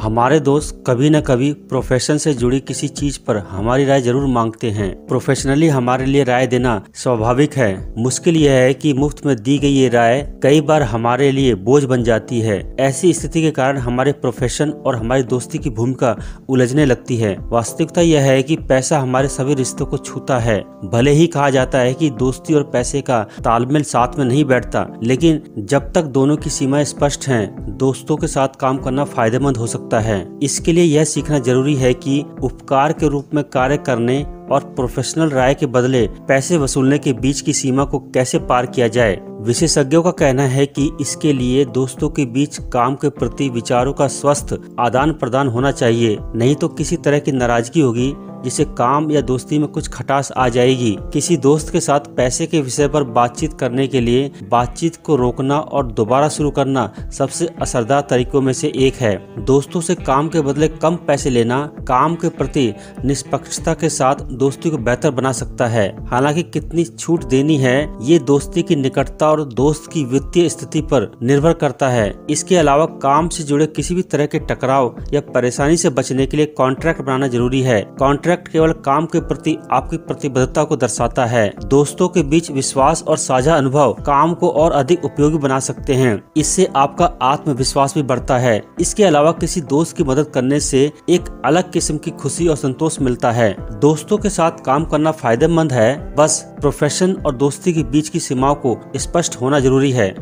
हमारे दोस्त कभी न कभी प्रोफेशन से जुड़ी किसी चीज पर हमारी राय जरूर मांगते हैं। प्रोफेशनली हमारे लिए राय देना स्वाभाविक है। मुश्किल यह है कि मुफ्त में दी गई ये राय कई बार हमारे लिए बोझ बन जाती है। ऐसी स्थिति के कारण हमारे प्रोफेशन और हमारी दोस्ती की भूमिका उलझने लगती है। वास्तविकता यह है कि पैसा हमारे सभी रिश्तों को छूता है। भले ही कहा जाता है कि दोस्ती और पैसे का तालमेल साथ में नहीं बैठता, लेकिन जब तक दोनों की सीमाएं स्पष्ट है, दोस्तों के साथ काम करना फायदेमंद हो सकता है। इसके लिए यह सीखना जरूरी है कि उपकार के रूप में कार्य करने और प्रोफेशनल राय के बदले पैसे वसूलने के बीच की सीमा को कैसे पार किया जाए। विशेषज्ञों का कहना है कि इसके लिए दोस्तों के बीच काम के प्रति विचारों का स्वस्थ आदान प्रदान होना चाहिए, नहीं तो किसी तरह की नाराजगी होगी जिससे काम या दोस्ती में कुछ खटास आ जाएगी। किसी दोस्त के साथ पैसे के विषय पर बातचीत करने के लिए बातचीत को रोकना और दोबारा शुरू करना सबसे असरदार तरीकों में से एक है। दोस्तों से काम के बदले कम पैसे लेना काम के प्रति निष्पक्षता के साथ दोस्ती को बेहतर बना सकता है। हालांकि कितनी छूट देनी है ये दोस्ती की निकटता और दोस्त की वित्तीय स्थिति पर निर्भर करता है। इसके अलावा काम से जुड़े किसी भी तरह के टकराव या परेशानी से बचने के लिए कॉन्ट्रैक्ट बनाना जरूरी है। कॉन्ट्रैक्ट केवल काम के प्रति आपकी प्रतिबद्धता को दर्शाता है। दोस्तों के बीच विश्वास और साझा अनुभव काम को और अधिक उपयोगी बना सकते हैं। इससे आपका आत्मविश्वास भी बढ़ता है। इसके अलावा किसी दोस्त की मदद करने से एक अलग किस्म की खुशी और संतोष मिलता है। दोस्तों के साथ काम करना फायदेमंद है, बस प्रोफेशन और दोस्ती के बीच की सीमाओं को स्पष्ट होना जरूरी है।